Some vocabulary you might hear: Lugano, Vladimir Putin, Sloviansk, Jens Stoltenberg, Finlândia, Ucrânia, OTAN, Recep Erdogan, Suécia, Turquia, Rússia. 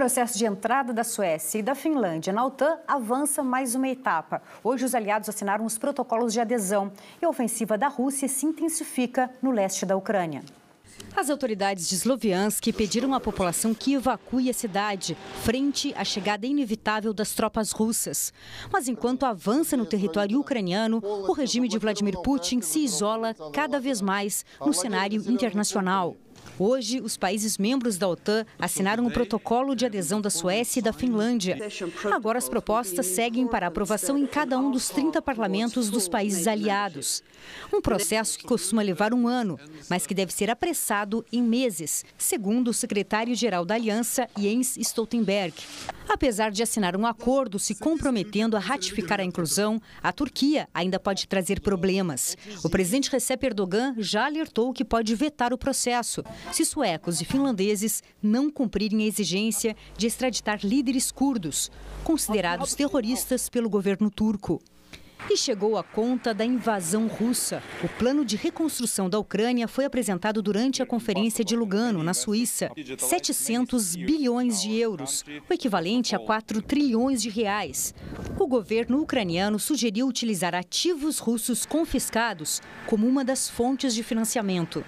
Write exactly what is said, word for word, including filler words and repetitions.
processo de entrada da Suécia e da Finlândia na OTAN avança mais uma etapa. Hoje, os aliados assinaram os protocolos de adesão e a ofensiva da Rússia se intensifica no leste da Ucrânia. As autoridades de Sloviansk pediram à população que evacue a cidade, frente à chegada inevitável das tropas russas. Mas enquanto avança no território ucraniano, o regime de Vladimir Putin se isola cada vez mais no cenário internacional. Hoje, os países membros da OTAN assinaram o protocolo de adesão da Suécia e da Finlândia. Agora as propostas seguem para aprovação em cada um dos trinta parlamentos dos países aliados. Um processo que costuma levar um ano, mas que deve ser apressado em meses, segundo o secretário-geral da Aliança, Jens Stoltenberg. Apesar de assinar um acordo se comprometendo a ratificar a inclusão, a Turquia ainda pode trazer problemas. O presidente Recep Erdogan já alertou que pode vetar o processo se suecos e finlandeses não cumprirem a exigência de extraditar líderes curdos, considerados terroristas pelo governo turco. E chegou a conta da invasão russa. O plano de reconstrução da Ucrânia foi apresentado durante a conferência de Lugano, na Suíça. setecentos bilhões de euros, o equivalente a quatro trilhões de reais. O governo ucraniano sugeriu utilizar ativos russos confiscados como uma das fontes de financiamento.